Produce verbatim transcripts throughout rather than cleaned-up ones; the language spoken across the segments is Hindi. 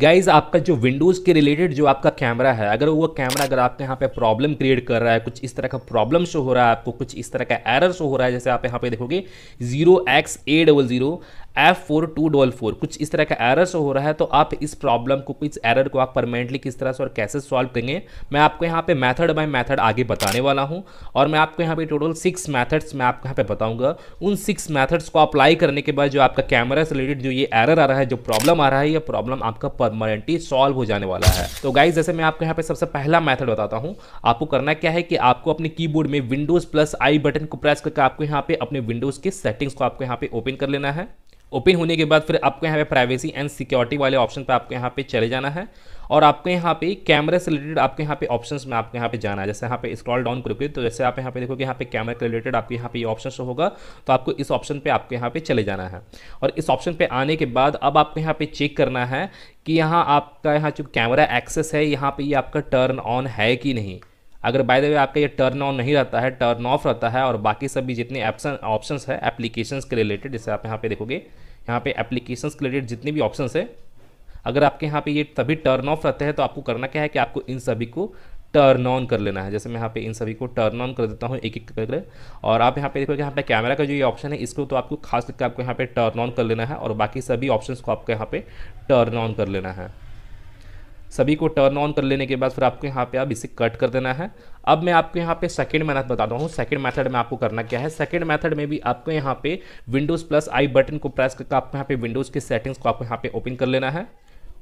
गाइज आपका जो विंडोज़ के रिलेटेड जो आपका कैमरा है, अगर वो कैमरा अगर आपके यहाँ पे प्रॉब्लम क्रिएट कर रहा है, कुछ इस तरह का प्रॉब्लम शो हो रहा है आपको, कुछ इस तरह का एरर शो हो रहा है, जैसे आप यहाँ पे देखोगे zero X A zero zero F four two four four कुछ इस तरह का एरर शो हो रहा है, तो आप इस प्रॉब्लम को, कुछ एरर को आप परमानेंटली किस तरह से और कैसे सॉल्व करेंगे मैं आपको यहाँ पे मेथड बाय मेथड आगे बताने वाला हूँ। और मैं आपको यहाँ पे टोटल सिक्स मेथड्स मैं आपको यहाँ पे बताऊँगा। उन सिक्स मेथड्स को अप्लाई करने के बाद जो आपका कैमरा से रिलेटेड जो ये एरर आ रहा है, जो प्रॉब्लम आ रहा है, यह प्रॉब्लम आपका परमानेंटली सॉल्व हो जाने वाला है। तो गाइज जैसे मैं आपको यहाँ पे सबसे पहला मेथड बताता हूँ, आपको करना क्या है कि आपको अपने कीबोर्ड में विंडोज प्लस आई बटन को प्रेस करके आपको यहाँ पे अपने विंडोज के सेटिंग्स को आपको यहाँ पे ओपन कर लेना है। ओपन होने के बाद फिर आपको यहाँ पे प्राइवेसी एंड सिक्योरिटी वाले ऑप्शन पे आपको यहाँ पे चले जाना है और आपको यहाँ पे कैमरे से रिलेटेड आपके यहाँ पे ऑप्शंस में आपको यहाँ पे जाना है। जैसे यहाँ पे स्क्रॉल डाउन करोगे तो जैसे आप यहाँ पे देखोगे यहाँ पे कैमरा के रिलेटेड आपके यहाँ पे ये ऑप्शन शो होगा, तो आपको इस ऑप्शन पे आपको यहाँ पे चले जाना है। और इस ऑप्शन पे आने के बाद अब आपको यहाँ पे चेक करना है कि यहाँ आपका यहाँ जो कैमरा एक्सेस है यहाँ पे ये आपका टर्न ऑन है कि नहीं। अगर बाय द वे आपका ये टर्न ऑन नहीं रहता है, टर्न ऑफ रहता है और बाकी सभी जितने ऑप्शन ऑप्शंस है एप्लीकेशंस के रिलेटेड, जैसे आप यहाँ पे देखोगे यहाँ पे एप्लीकेशंस के रिलेटेड जितने भी ऑप्शंस है, अगर आपके यहाँ पे ये सभी टर्न ऑफ रहते हैं तो आपको करना क्या है कि आपको इन सभी को टर्न ऑन कर लेना है। जैसे मैं यहाँ पे इन सभी को टर्न ऑन कर देता हूँ एक एक करके। और आप यहाँ पे देखो कि यहाँ पे कैमरा का जो ये ऑप्शन है इसको तो आपको खास करके आपको यहाँ पे टर्न ऑन कर लेना है और बाकी सभी ऑप्शंस को आपको यहाँ पे टर्न ऑन कर लेना है। सभी को टर्न ऑन कर लेने के बाद फिर आपको यहाँ पे अब इसे कट कर देना है। अब मैं आपको यहाँ पे सेकंड मेथड बताता हूँ। सेकंड मेथड में आपको करना क्या है, सेकंड मेथड में भी आपको यहाँ पे विंडोज़ प्लस आई बटन को प्रेस करके आपको यहाँ पे विंडोज़ के सेटिंग्स को आपको यहाँ पे ओपन कर लेना है।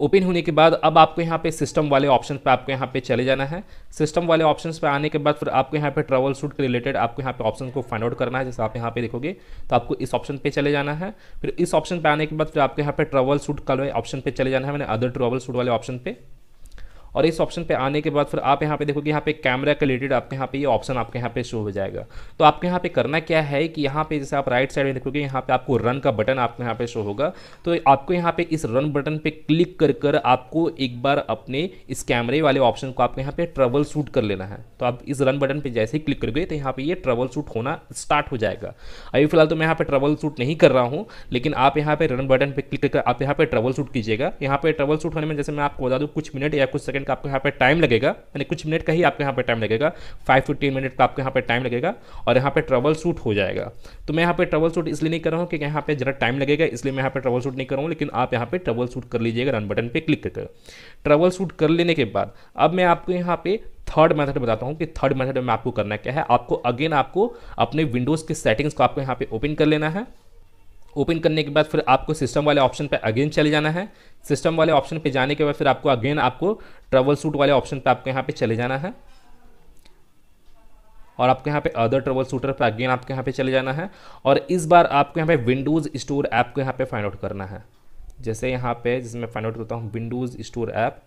ओपन होने के बाद अब आपको यहाँ पे सिस्टम वाले ऑप्शन पे आपको यहाँ पे चले जाना है। सिस्टम वाले ऑप्शंस पे आने के बाद फिर आपको यहाँ पे ट्रबल शूट के रिलेटेड आपको यहाँ पे ऑप्शन को फाइंड आउट करना है। जैसे आप यहाँ पे देखोगे तो आपको इस ऑप्शन पे चले जाना है। फिर इस ऑप्शन पे आने के बाद फिर आपको यहाँ पे ट्रबल शूट वाले ऑप्शन पे चले जाना है, मैंने अदर ट्रबल शूट वाले ऑप्शन पे। और इस ऑप्शन पे आने के बाद फिर आप यहाँ पे देखोगे यहाँ पे कैमरा के रिलेटेड आपके यहाँ पे ये ऑप्शन आपके यहाँ पे शो हो जाएगा। तो आपके यहाँ पे करना क्या है कि यहाँ पे जैसे आप राइट साइड में देखोगे यहाँ पे आपको रन का बटन आपके यहाँ पे शो होगा, तो आपको यहाँ पे इस रन बटन पे क्लिक कर कर आपको एक बार अपने इस कैमरे वाले ऑप्शन को आपके यहाँ पे ट्रबल शूट कर लेना है। तो आप इस रन बटन पर जैसे ही क्लिक करोगे तो यहाँ पर ये ट्रबल शूट होना स्टार्ट हो जाएगा। अभी फिलहाल तो मैं यहाँ पर ट्रबल शूट नहीं कर रहा हूँ, लेकिन आप यहाँ पर रन बटन पर क्लिक कर आप यहाँ पर ट्रबल शूट कीजिएगा। यहाँ पर ट्रबल शूट होने में जैसे मैं आपको बता दूँ कुछ मिनट या कुछ का आपको यहाँ पे टाइम लगेगा, यानी कुछ मिनट का ही आपके यहाँ पे टाइम लगेगा, फाइव टू टेन मिनट का आपके यहाँ पे टाइम लगेगा और यहाँ पे ट्रबल शूट हो जाएगा। तो मैं यहाँ पे ट्रबल शूट इसलिए नहीं कर रहा हूँ क्योंकि यहाँ पे जरा टाइम लगेगा, इसलिए मैं यहाँ पे ट्रबल शूट नहीं कर रहा हूँ, लेकिन आप यहाँ पे ट्रबल शूट कर लीजिएगा रन बटन पे क्लिक कर। ट्रबल शूट कर लेने के बाद अब मैं आपको यहाँ पे थर्ड मेथड बताता हूँ कि थर्ड मेथड में आपको करना क्या है। आपको अगेन आपको अपने विंडोज के सेटिंग्स को आपको यहाँ पे ओपन कर लेना है। ओपन करने के बाद फिर आपको सिस्टम वाले ऑप्शन पे अगेन चले जाना है। सिस्टम वाले ऑप्शन पे जाने के बाद फिर आपको अगेन आपको ट्रबल शूट वाले ऑप्शन पे आपको यहाँ पे चले जाना है और आपके यहाँ पे अदर ट्रबल शूटर पर अगेन आपके यहाँ पे चले जाना है। और इस बार आपको यहाँ पे विंडोज़ स्टोर ऐप को यहाँ पे फाइंड आउट करना है। जैसे यहाँ पे जिसमें फाइंड आउट करता हूँ विंडोज़ स्टोर ऐप,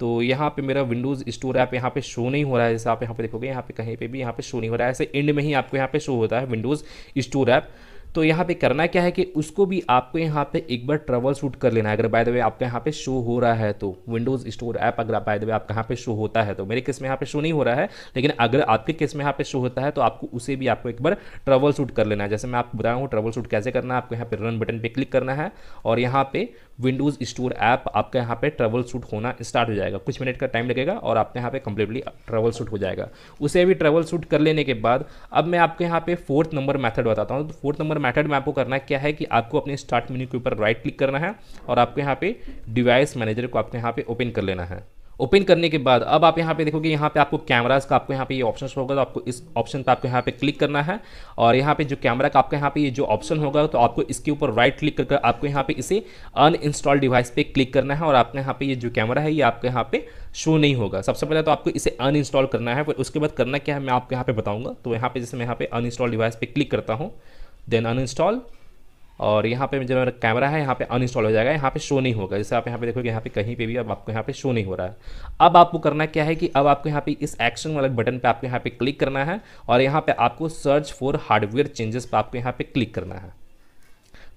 तो यहाँ पे मेरा विंडोज़ स्टोर ऐप यहाँ पे शो नहीं हो रहा है। जैसे आप यहाँ पे देखोगे यहाँ पे कहीं पे भी यहाँ पे शो नहीं हो रहा है, ऐसे एंड में ही आपको यहाँ पे शो होता है विंडोज़ स्टोर ऐप। तो यहाँ पे करना क्या है कि उसको भी आपको यहाँ पे एक बार ट्रबल शूट कर लेना है। अगर बाय द वे आपके यहाँ पे शो हो रहा है तो विंडोज़ स्टोर ऐप अगर बाय द वे आपके यहाँ पे शो होता है, तो मेरे केस में यहाँ पे शो नहीं हो रहा है, लेकिन अगर आपके केस में यहाँ पे शो होता है तो आपको उसे भी आपको एक बार ट्रबल शूट कर लेना है। जैसे मैं आपको बता रहा हूँ ट्रबल शूट कैसे करना है, आपको यहाँ पे रन बटन पर क्लिक करना है और यहाँ पे विंडोज़ स्टोर ऐप आपका यहाँ पे ट्रबल शूट होना स्टार्ट हो जाएगा। कुछ मिनट का टाइम लगेगा और आपके यहाँ पे कंप्लीटली ट्रबल शूट हो जाएगा। उसे भी ट्रबल शूट कर लेने के बाद अब मैं आपके यहाँ पे फोर्थ नंबर मेथड बताता हूँ। तो फोर्थ नंबर मेथड में आपको करना क्या है कि आपको अपने स्टार्ट मेन्यू के ऊपर राइट क्लिक करना है और आपको यहाँ पे डिवाइस मैनेजर को आपको यहाँ पे ओपन कर लेना है। ओपन करने के बाद अब आप यहाँ पे देखोगे यहाँ पे आपको कैमरास का आपको यहाँ पे ये ऑप्शन होगा, तो आपको इस ऑप्शन पे आपको यहाँ पे क्लिक करना है और यहाँ पे जो कैमरा का आपका यहाँ पे ये जो ऑप्शन होगा तो आपको इसके ऊपर राइट क्लिक करके आपको यहाँ पे इसे अनइंस्टॉल डिवाइस पे क्लिक करना है और आपके यहाँ पे ये जो कैमरा है ये आपके यहाँ पे शो नहीं होगा। सबसे पहले तो आपको इसे अनइंस्टॉल करना है, फिर उसके बाद करना क्या है मैं आपको यहाँ पे बताऊँगा। तो यहाँ पे जैसे मैं यहाँ पे अनइंस्टॉल डिवाइस पे क्लिक करता हूँ, देन अनइंस्टॉल, और यहाँ पे जो मेरा कैमरा है यहाँ पे अनइंस्टॉल हो जाएगा, यहाँ पे शो नहीं होगा। जैसे आप यहाँ पे देखोगे यहाँ पे कहीं पे भी अब आपको यहाँ पे शो नहीं हो रहा है। अब आपको करना क्या है कि अब आपको यहाँ पे इस एक्शन वाले बटन पे आपको यहाँ पे क्लिक करना है और यहाँ पे आपको सर्च फॉर हार्डवेयर चेंजेस पे आपको यहाँ पे क्लिक करना है।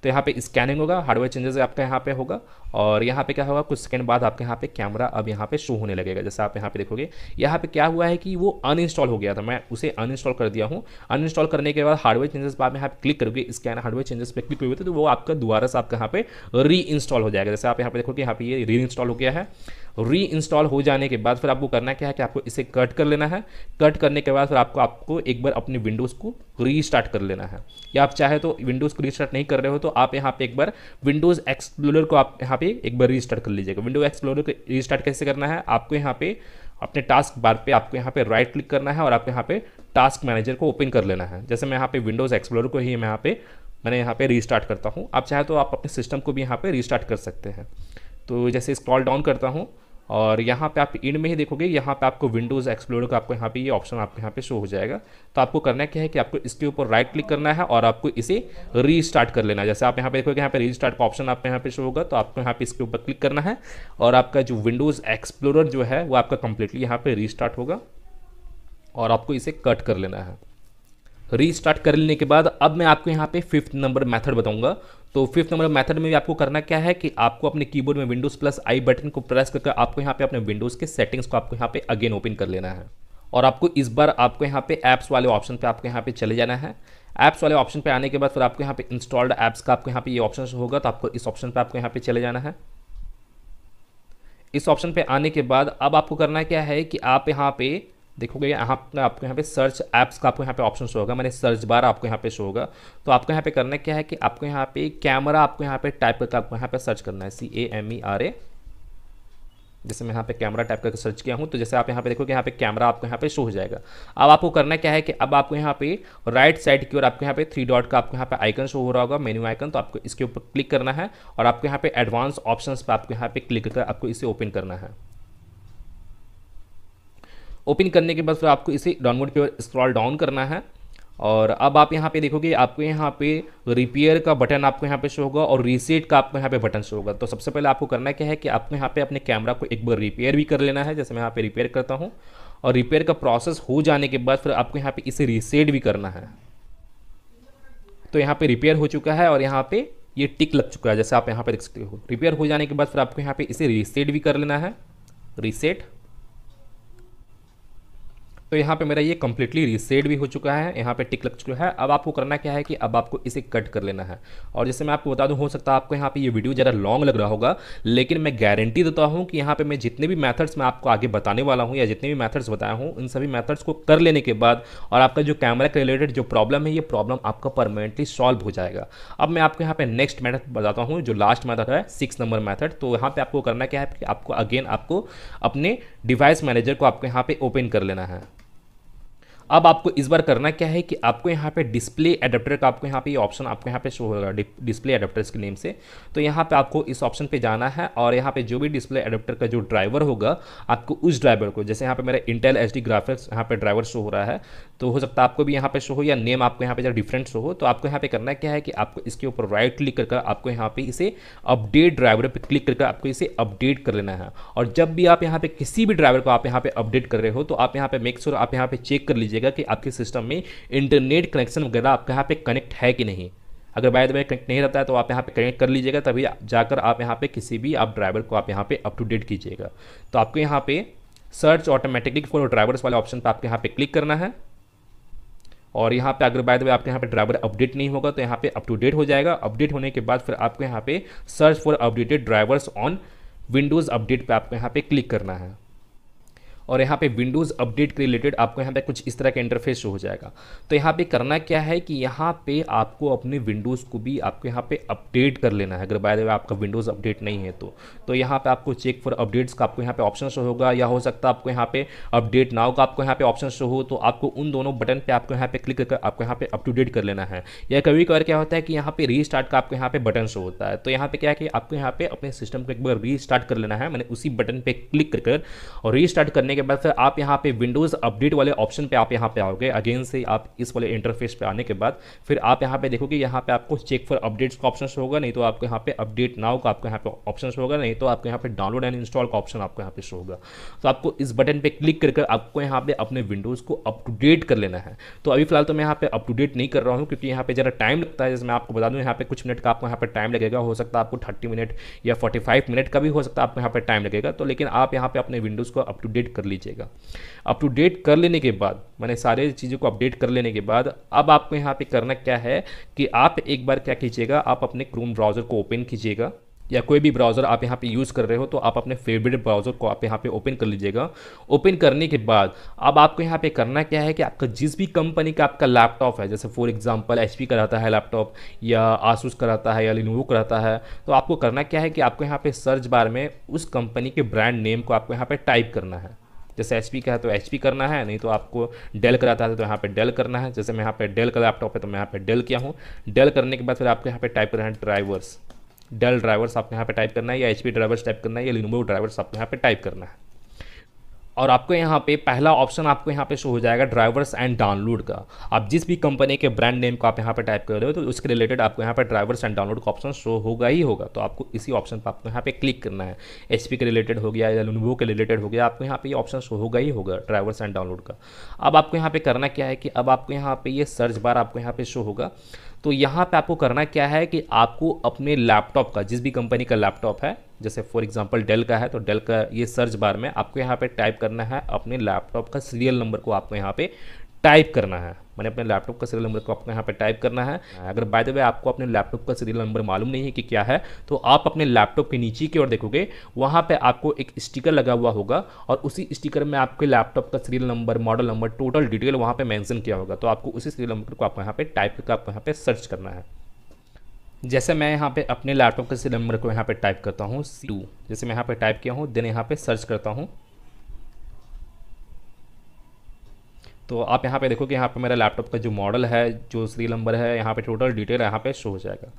तो यहाँ पे स्कैनिंग होगा, हार्डवेयर चेंजेस आपका यहाँ पे होगा और यहाँ पे क्या होगा कुछ सेकंड बाद आपके यहाँ पे कैमरा अब यहाँ पे शो होने लगेगा। जैसे आप यहाँ पे देखोगे यहाँ पे क्या हुआ है कि वो अनइंस्टॉल हो गया था, मैं उसे अनइंस्टॉल कर दिया हूँ। अनइंस्टॉल करने के बाद हार्डवेयर चेंजेस पर आप यहाँ पे क्लिक करोगे, स्कैन हार्डवेयर चेंजेस पर क्लिक करोगे तो वो आपका दोबारा से आपका यहाँ पे री इंस्टॉल हो जाएगा। जैसे आप यहाँ पे देखोगे यहाँ पे ये री इंस्टॉल हो गया है। री इंस्टॉल हो जाने के बाद फिर आपको करना क्या है कि आपको इसे कट कर लेना है। कट करने के बाद फिर आपको आपको एक बार अपने विंडोज़ को रीस्टार्ट कर लेना है, या आप चाहे तो विंडोज़ को रीस्टार्ट नहीं कर रहे हो तो आप यहाँ पे एक बार विंडोज़ एक्सप्लोरर को आप यहाँ पे एक बार रीस्टार्ट कर लीजिएगा। विंडोज़ एक्सप्लोरर को रीस्टार्ट कैसे करना है, आपको यहाँ पे अपने टास्क बार पे आपको यहाँ पे राइट क्लिक करना है और आपको यहाँ पे टास्क मैनेजर को ओपन कर लेना है। जैसे मैं यहाँ पे विंडोज़ एक्सप्लोरर को ही मैं यहाँ पे मैंने यहाँ पे रीस्टार्ट करता हूँ। आप चाहे तो आप अपने सिस्टम को भी यहाँ पे रीस्टार्ट कर सकते हैं। तो जैसे स्क्रॉल डाउन करता हूँ और यहाँ पे आप एंड में ही देखोगे यहाँ पे आपको विंडोज़ एक्सप्लोरर का आपको यहाँ पे ये ऑप्शन आपको यहाँ पे शो हो जाएगा। तो आपको करना क्या है कि आपको इसके ऊपर राइट क्लिक करना है और आपको इसे रीस्टार्ट कर लेना है। जैसे आप यहाँ पे देखोगे यहाँ पे रीस्टार्ट का ऑप्शन आपको यहाँ पे शो होगा, तो आपको यहाँ पे इसके ऊपर क्लिक करना है और आपका जो विंडोज़ एक्सप्लोरर जो है वो आपका कम्प्लीटली यहाँ पर रीस्टार्ट होगा और आपको इसे कट कर लेना है। रीस्टार्ट कर लेने के बाद अब मैं आपको यहाँ पे फिफ्थ नंबर मेथड बताऊंगा। तो फिफ्थ नंबर मेथड में भी आपको करना क्या है कि आपको अपने कीबोर्ड में विंडोज़ प्लस आई बटन को प्रेस करके आपको यहाँ पे अपने विंडोज़ के सेटिंग्स को आपको यहाँ पे अगेन ओपन कर लेना है और आपको इस बार आपको यहाँ पे ऐप्स वाले ऑप्शन पे आपको यहाँ पे चले जाना है। ऐप्स वाले ऑप्शन पे आने के बाद फिर आपको यहाँ पे इंस्टॉल्ड ऐप्स का आपको यहाँ पे ये ऑप्शन होगा, तो आपको इस ऑप्शन पर आपको यहाँ पे चले जाना है। इस ऑप्शन पर आने के बाद अब आपको करना क्या है कि आप यहाँ पे देखोगे यहाँ पे आपको यहाँ पे सर्च ऐप्स का आपको यहाँ पे ऑप्शन शो होगा, मैंने सर्च बार आपको यहाँ पे शो होगा। तो आपको यहाँ पे करना क्या है कि आपको यहाँ पे कैमरा आपको यहाँ पे टाइप करके आपको यहाँ पे सर्च करना है, सी A M E R A. जैसे मैं यहाँ पे कैमरा टाइप करके सर्च किया हूँ तो जैसे आप यहाँ पे देखोगे यहाँ पे कैमरा आपको यहाँ पे शो हो जाएगा। अब आपको करना क्या है कि अब आपको यहाँ पे राइट साइड की ओर आपको यहाँ पे थ्री डॉट का आपको यहाँ पे आइकन शो हो रहा होगा, मेन्यू आइकन, तो आपको इसके ऊपर क्लिक करना है और आपको यहाँ पे एडवांस ऑप्शन पर आपको यहाँ पे क्लिक करके आपको इसे ओपन करना है। ओपन करने के बाद फिर आपको इसे डाउनवर्ड की ओर स्क्रॉल डाउन करना है और अब आप यहाँ पे देखोगे आपको यहाँ पे रिपेयर का बटन आपको यहाँ पे शो होगा और रीसेट का आपको यहाँ पे बटन शो होगा। तो सबसे पहले आपको करना क्या है कि आपको यहाँ पे अपने कैमरा को एक बार रिपेयर भी कर लेना है। जैसे मैं यहाँ पे रिपेयर करता हूँ और रिपेयर का प्रोसेस हो जाने के बाद फिर आपको यहाँ पे इसे रीसेट भी करना है। तो यहाँ पे रिपेयर हो चुका है और यहाँ पे ये टिक लग चुका है, जैसे आप यहाँ पे देख सकते हो। रिपेयर हो जाने के बाद फिर आपको यहाँ पे इसे रीसेट भी कर लेना है, रीसेट। तो यहाँ पे मेरा ये कम्प्लीटली रीसेट भी हो चुका है, यहाँ पे टिक लग चुका है। अब आपको करना क्या है कि अब आपको इसे कट कर लेना है। और जैसे मैं आपको बता दूँ, हो सकता है आपको यहाँ पे ये वीडियो ज़रा लॉन्ग लग रहा होगा, लेकिन मैं गारंटी देता हूँ कि यहाँ पे मैं जितने भी मेथड्स मैं आपको आगे बताने वाला हूँ या जितने भी मेथड्स बताया हूँ, इन सभी मेथड्स को कर लेने के बाद और आपका जो कैमरा के रिलेटेड जो प्रॉब्लम है ये प्रॉब्लम आपका परमानेंटली सॉल्व हो जाएगा। अब मैं आपको यहाँ पे नेक्स्ट मेथड बताता हूँ, जो लास्ट मेथड है, सिक्स नंबर मेथड। तो यहाँ पे आपको करना क्या है कि आपको अगेन आपको अपने डिवाइस मैनेजर को आपको यहाँ पे ओपन कर लेना है। अब आपको इस बार करना क्या है कि आपको यहाँ पे डिस्प्ले एडाप्टर का आपको यहाँ पे ये ऑप्शन आपको यहाँ पे शो होगा, डिस्प्ले एडाप्टर्स के नेम से। तो यहाँ पे आपको इस ऑप्शन पे जाना है और यहाँ पे जो भी डिस्प्ले एडाप्टर का जो ड्राइवर होगा आपको उस ड्राइवर को, जैसे यहाँ पे मेरा इंटेल एच डी ग्राफिक्स यहाँ पे ड्राइवर शो हो रहा है, तो हो सकता है आपको भी यहाँ पे शो हो या नेम आपको यहाँ पे जब डिफरेंट शो हो। तो आपको यहाँ पे करना क्या है कि आपको इसके ऊपर राइट क्लिक करके आपको यहाँ पे इसे अपडेट ड्राइवर पर क्लिक करके आपको इसे अपडेट कर लेना है। और जब भी आप यहाँ पे किसी भी ड्राइवर को आप यहाँ पे अपडेट कर रहे हो तो आप यहाँ पे मेक श्योर आप यहाँ पे चेक कर लीजिए कि आपके सिस्टम में इंटरनेट कनेक्शन वगैरह आपके यहाँ पे कनेक्ट है कि नहीं। अगर बाय द वे कनेक्ट नहीं रहता है तो आप यहाँ पे कनेक्ट कर लीजिएगा, तभी जाकर आप यहाँ पे किसी भी आप ड्राइवर को आप यहाँ पे अप टू डेट कीजिएगा। तो आपको यहाँ पे सर्च ऑटोमेटिकली फॉर ड्राइवर्स वाले ऑप्शन पर आपके यहाँ पे क्लिक करना है और यहाँ पे अगर बाय द वे आपके यहाँ पे ड्राइवर अपडेट नहीं होगा तो यहाँ पे अप टू डेट हो जाएगा। अपडेट होने के बाद फिर आपको यहाँ पे search for updated drivers on Windows update पर आपको यहाँ पे क्लिक करना है और यहाँ पे विंडोज़ अपडेट के रिलेटेड आपको यहाँ पे कुछ इस तरह का इंटरफेस हो जाएगा। तो यहाँ पे करना क्या है कि यहाँ पे आपको अपने विंडोज़ को भी आपको यहाँ पे अपडेट कर लेना है, अगर बाय द वे आपका विंडोज़ अपडेट नहीं है तो। तो यहाँ पे आपको चेक फॉर अपडेट्स का आपको यहाँ पे ऑप्शन शो होगा, या हो सकता है आपको यहाँ पे अपडेट नाउ का आपको यहाँ पे ऑप्शन शो हो, तो आपको उन दोनों बटन पर आपको यहाँ पे क्लिक करके आपको यहाँ पे अप टू डेट कर लेना है। या कभी कभार क्या होता है कि यहाँ पे रीस्टार्ट का आपको यहाँ पे बटन शो होता है, तो यहाँ पे क्या है कि आपको यहाँ पे अपने सिस्टम को एक बार रीस्टार्ट कर लेना है। मैंने उसी बटन पर क्लिक कर और रीस्टार्ट करने करने के बाद फिर आप यहाँ पे विंडोज़ अपडेट वाले ऑप्शन पे आप यहाँ पे आओगे। अगेन से आप इस वाले इंटरफेस पे आने के बाद फिर आप यहाँ पे देखोगे यहाँ पे आपको चेक फॉर अपडेट्स का ऑप्शन होगा, नहीं तो आपको यहाँ पे अपडेट नाउ का आपको यहाँ पे ऑप्शन होगा, नहीं तो आपको यहाँ पे डाउनलोड एंड इंस्टॉल का ऑप्शन आपको यहाँ पे शो होगा। तो आपको इस बटन पर क्लिक करके आपको यहाँ पे अपने विंडोज़ को अप टू डेट कर लेना है। तो अभी फिलहाल तो मैं यहाँ पे अप टू डेट नहीं कर रहा हूँ क्योंकि यहाँ पे ज़रा टाइम लगता है, जैसे मैं आपको बता दूँ यहाँ पे कुछ मिनट का आपको यहाँ पे टाइम लगेगा, हो सकता है आपको थर्टी मिनट या फोर्टी फाइव मिनट का भी हो सकता है आपको यहाँ पे टाइम लगेगा। तो लेकिन आप यहाँ पे अपने विंडोज़ को अप टू डेट कर लीजिएगा। अप टू डेट कर लेने के बाद, मैंने सारे चीज़ों को अपडेट कर लेने के बाद अब आपको यहाँ पे करना क्या है कि आप एक बार क्या कीजिएगा, आप अपने क्रोम ब्राउज़र को ओपन कीजिएगा या कोई भी ब्राउज़र आप यहाँ पे यूज़ कर रहे हो तो आप अपने फेवरेट ब्राउज़र को आप यहाँ पे ओपन कर लीजिएगा। ओपन करने के बाद अब आपको यहाँ पे करना क्या है कि आपका जिस भी कंपनी का आपका लैपटॉप है, जैसे फॉर एग्जांपल एचपी का रहता है लैपटॉप या आसूस का रहता है या लिनोवो का रहता है, तो आपको करना क्या है कि आपको यहाँ पर सर्च बार में उस कंपनी के ब्रांड नेम को आपको यहाँ पर टाइप करना है। जैसे एचपी का है तो एचपी करना है, नहीं तो आपको डेल कराता है तो यहाँ पे डेल करना है। जैसे मैं यहाँ पर डेल का लैपटॉप है तो मैं यहाँ पर डेल किया हूँ। डेल करने के बाद फिर आपको यहाँ पर टाइप करना है ड्राइवर्स, डेल ड्राइवर्स आपको यहाँ पे टाइप करना है या एचपी ड्राइवर्स टाइप करना है या लिनोवो ड्राइवर्स आपको यहाँ पे टाइप करना है। और आपको यहाँ पे पहला ऑप्शन आपको यहाँ पे शो हो जाएगा ड्राइवर्स एंड डाउनलोड का। आप जिस भी कंपनी के ब्रांड नेम को आप यहाँ पे टाइप कर रहे हो तो उसके रिलेटेड आपको यहाँ पे ड्राइवर्स एंड डाउनलोड का ऑप्शन शो होगा ही होगा। तो आपको इसी ऑप्शन पर आपको यहाँ पे क्लिक करना है। एचपी के रिलेटेड हो गया या लेनोवो के रिलेटेड हो गया, आपको यहाँ पे ये ऑप्शन शो होगा ही होगा ड्राइवर्स एंड डाउनलोड का। अब आपको यहाँ पे करना क्या है कि अब आपको यहाँ पे ये सर्च बार आपको यहाँ पे शो होगा। तो यहाँ पे आपको करना क्या है कि आपको अपने लैपटॉप का, जिस भी कंपनी का लैपटॉप है, जैसे फॉर एग्जांपल डेल का है तो डेल का ये सर्च बार में आपको यहाँ पे टाइप करना है अपने लैपटॉप का सीरियल नंबर को आपको यहाँ पे टाइप करना है। मैंने अपने लैपटॉप का सीरियल नंबर को आपको यहाँ पे टाइप करना है। अगर बाय द वे आपको अपने लैपटॉप का सीरियल नंबर मालूम नहीं है कि क्या है तो आप अपने लैपटॉप के नीचे की ओर देखोगे, वहाँ पे आपको एक स्टिकर लगा हुआ होगा और उसी स्टिकर में आपके लैपटॉप का serial number, model number, total detail वहाँ पर मैंसन किया होगा। तो आपको उसी सीरियल नंबर को आपको यहाँ पर टाइप करके आपको यहाँ पर सर्च करना है। जैसे मैं यहाँ पे अपने लैपटॉप के सीरियल नंबर को यहाँ पर टाइप करता हूँ सी टू, जैसे मैं यहाँ पर टाइप किया हूँ, देन यहाँ पर सर्च करता हूँ। तो आप यहाँ पे देखो कि यहाँ पे मेरा लैपटॉप का जो मॉडल है, जो सीरियल नंबर है, यहाँ पे टोटल डिटेल यहाँ पे शो हो जाएगा।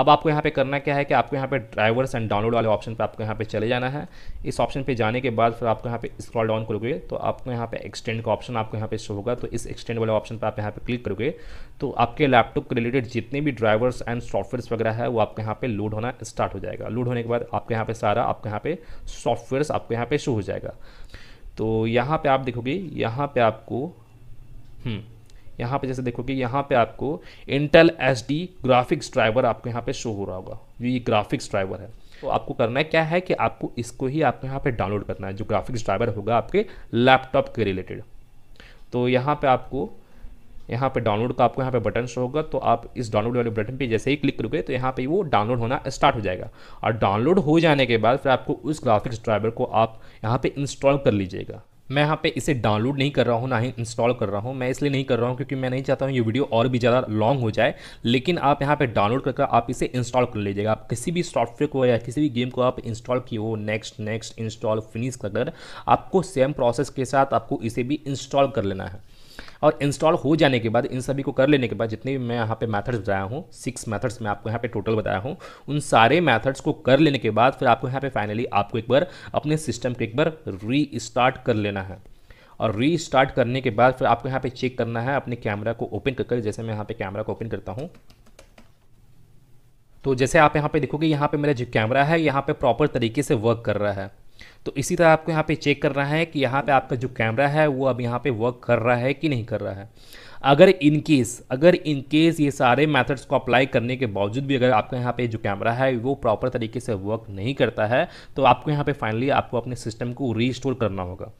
अब आपको यहाँ पे करना क्या है कि आपको यहाँ पे ड्राइवर्स एंड डाउनलोड वाले ऑप्शन पे आपको यहाँ पे चले जाना है। इस ऑप्शन पे जाने के बाद फिर आपको यहाँ पे स्क्रॉल डाउन करोगे तो आपको यहाँ पे एक्सटेंड का ऑप्शन आपको यहाँ पे शो होगा। तो इस एक्सटेंड वाले ऑप्शन पर आप यहाँ पे क्लिक करोगे तो आपके लैपटॉप के रिलेटेड जितने भी ड्राइवर्स एंड सॉफ्टवेयर्स वगैरह है वो आपके यहाँ पे लोड होना स्टार्ट हो जाएगा। लोड होने के बाद आपके यहाँ पे सारा आपके यहाँ पे सॉफ्टवेयर्स आपके यहाँ पे शो हो जाएगा। तो यहाँ पर आप देखोगे, यहाँ पर आपको हम्म यहाँ पे जैसे देखोगे यहाँ पे आपको इंटेल एसडी ग्राफिक्स ड्राइवर आपको यहाँ पे शो हो रहा होगा। ये ग्राफिक्स ड्राइवर है तो आपको करना है क्या है कि आपको इसको ही आपको यहाँ पे डाउनलोड करना है, जो ग्राफिक्स ड्राइवर होगा आपके लैपटॉप के रिलेटेड। तो यहाँ पे आपको यहाँ पे डाउनलोड का आपको यहाँ पे बटन शो होगा। तो आप इस डाउनलोड वाले बटन पे जैसे ही क्लिक करोगे तो यहाँ पे वो डाउनलोड होना स्टार्ट हो जाएगा। और डाउनलोड हो जाने के बाद फिर आपको उस ग्राफिक्स ड्राइवर को आप यहाँ पे इंस्टॉल कर लीजिएगा। मैं यहाँ पे इसे डाउनलोड नहीं कर रहा हूँ, ना ही इंस्टॉल कर रहा हूँ। मैं इसलिए नहीं कर रहा हूँ क्योंकि मैं नहीं चाहता हूँ ये वीडियो और भी ज़्यादा लॉन्ग हो जाए। लेकिन आप यहाँ पे डाउनलोड करके आप इसे इंस्टॉल कर लीजिएगा। आप किसी भी सॉफ्टवेयर को या किसी भी गेम को आप इंस्टॉल किए हो, नेक्स्ट नेक्स्ट इंस्टॉल फिनिश कर आपको सेम प्रोसेस के साथ आपको इसे भी इंस्टॉल कर लेना है। और इंस्टॉल हो जाने के बाद, इन सभी को कर लेने के बाद, जितने भी मैं यहाँ पे मेथड्स बताया हूँ, सिक्स मेथड्स मैं आपको यहाँ पे टोटल बताया हूँ, उन सारे मेथड्स को कर लेने के बाद फिर आपको यहाँ पे फाइनली आपको एक बार अपने सिस्टम को एक बार री स्टार्ट कर लेना है। और री स्टार्ट करने के बाद फिर आपको यहाँ पर चेक करना है अपने कैमरा को ओपन कर कर। जैसे मैं यहाँ पर कैमरा को ओपन करता हूँ तो जैसे आप यहाँ पर देखोगे यहाँ पर मेरा जो कैमरा है यहाँ पर प्रॉपर तरीके से वर्क कर रहा है। तो इसी तरह आपको यहाँ पे चेक करना है कि यहाँ पे आपका जो कैमरा है वो अब यहाँ पे वर्क कर रहा है कि नहीं कर रहा है। अगर इन केस अगर इन केस ये सारे मेथड्स को अप्लाई करने के बावजूद भी अगर आपका यहाँ पे जो कैमरा है वो प्रॉपर तरीके से वर्क नहीं करता है तो आपको यहाँ पे फाइनली आपको अपने सिस्टम को रीस्टोर करना होगा।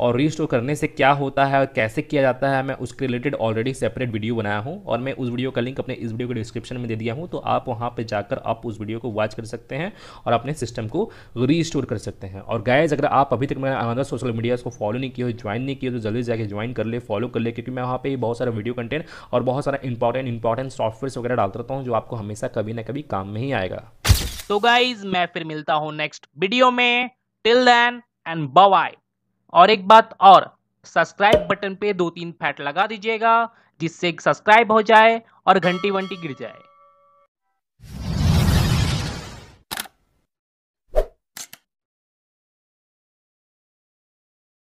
और रीस्टोर करने से क्या होता है और कैसे किया जाता है, मैं उसके रिलेटेड ऑलरेडी सेपरेट वीडियो बनाया हूँ और मैं उस वीडियो का लिंक अपने इस वीडियो के डिस्क्रिप्शन में दे दिया हूँ। तो आप वहाँ पर जाकर आप उस वीडियो को वॉच कर सकते हैं और अपने सिस्टम को रीस्टोर कर सकते हैं। और गाइस, अगर आप अभी तक मेरा अनदर सोशल मीडिया को फॉलो नहीं किए हो, ज्वाइन नहीं किए हो, तो जल्दी जाकर ज्वाइन कर ले, फॉलो कर ले, क्योंकि मैं वहाँ पर बहुत वीडियो कंटेंट और बहुत सारा इंपॉर्टेंट इंपॉर्टेंट सॉफ्टवेयर वगैरह डालता रहता हूं जो आपको हमेशा कभी ना कभी काम में ही आएगा। तो गाइज, मैं फिर मिलता हूं नेक्स्ट वीडियो में। Till then and bye. और एक बात और, सब्सक्राइब बटन पे दो तीन फैट लगा दीजिएगा जिससे सब्सक्राइब हो जाए और घंटी वंटी गिर जाए।